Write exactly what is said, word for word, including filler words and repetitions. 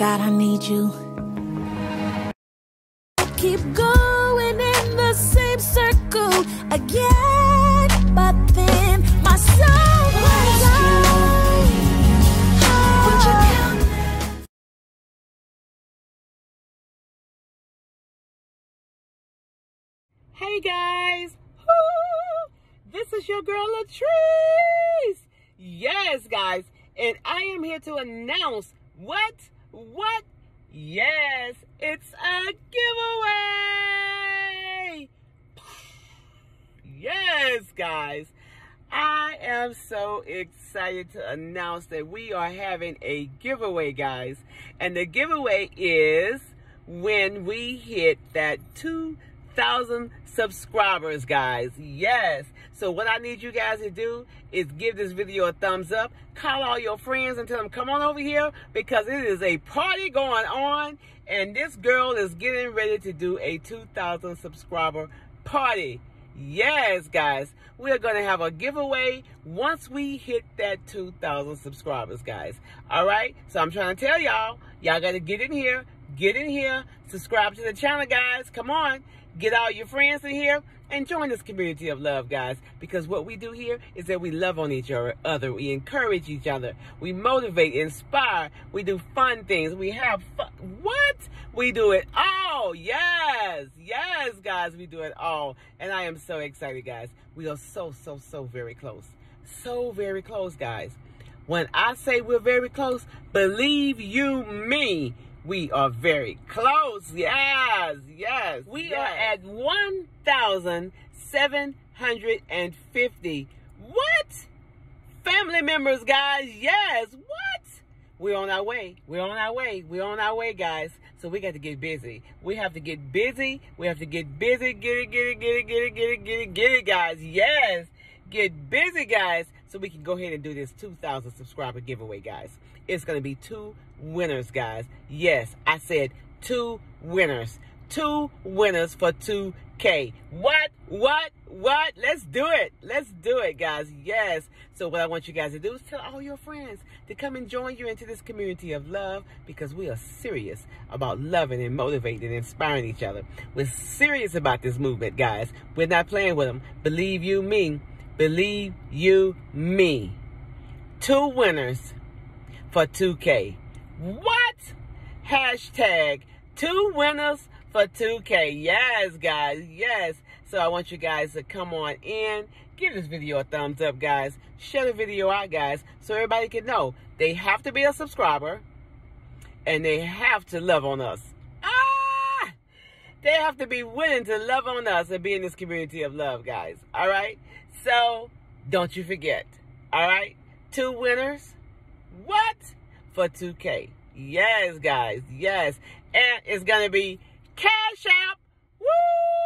God, I need you. Keep going in the same circle again, but then my soul was out. Hey guys, woo! This is your girl Latrice. Yes guys, and I am here to announce what what yes, it's a giveaway. Yes guys, I am so excited to announce that we are having a giveaway guys, and the giveaway is when we hit that two thousand subscribers guys. Yes, so what I need you guys to do is give this video a thumbs up, call all your friends and tell them come on over here, because it is a party going on and this girl is getting ready to do a two thousand subscriber party. Yes guys, we're gonna have a giveaway once we hit that two thousand subscribers guys. All right, so I'm trying to tell y'all, y'all gotta get in here, get in here, subscribe to the channel guys, come on, get all your friends in here and join this community of love guys, because what we do here is that we love on each other, we encourage each other, we motivate, inspire, we do fun things, we have fun. What? We do it all. Yes, yes guys, we do it all, and I am so excited guys. We are so so so very close, so very close guys. When I say we're very close, believe you me, we are very close. Yes, yes. We yes. are at one thousand seven hundred fifty. What? Family members, guys. Yes. What? We're on our way. We're on our way. We're on our way, guys. So we got to get busy. We have to get busy. We have to get busy. Get it, get it, get it, get it, get it, get it, get it, guys. Yes. Get busy, guys, so we can go ahead and do this two thousand subscriber giveaway, guys. It's going to be two winners, guys. Yes, I said two winners. Two winners for two K. What? What? What? Let's do it. Let's do it, guys. Yes. So what I want you guys to do is tell all your friends to come and join you into this community of love, because we are serious about loving and motivating and inspiring each other. We're serious about this movement, guys. We're not playing with them. Believe you me. Believe you me. Two winners for two K. What? Hashtag two winners for two K. Yes, guys. Yes. So I want you guys to come on in. Give this video a thumbs up, guys. Share the video out, guys, so everybody can know they have to be a subscriber and they have to love on us. Ah! They have to be willing to love on us and be in this community of love, guys. All right? So don't you forget. All right? Two winners. What? For two K. Yes, guys. Yes. And it's going to be Cash App. Woo!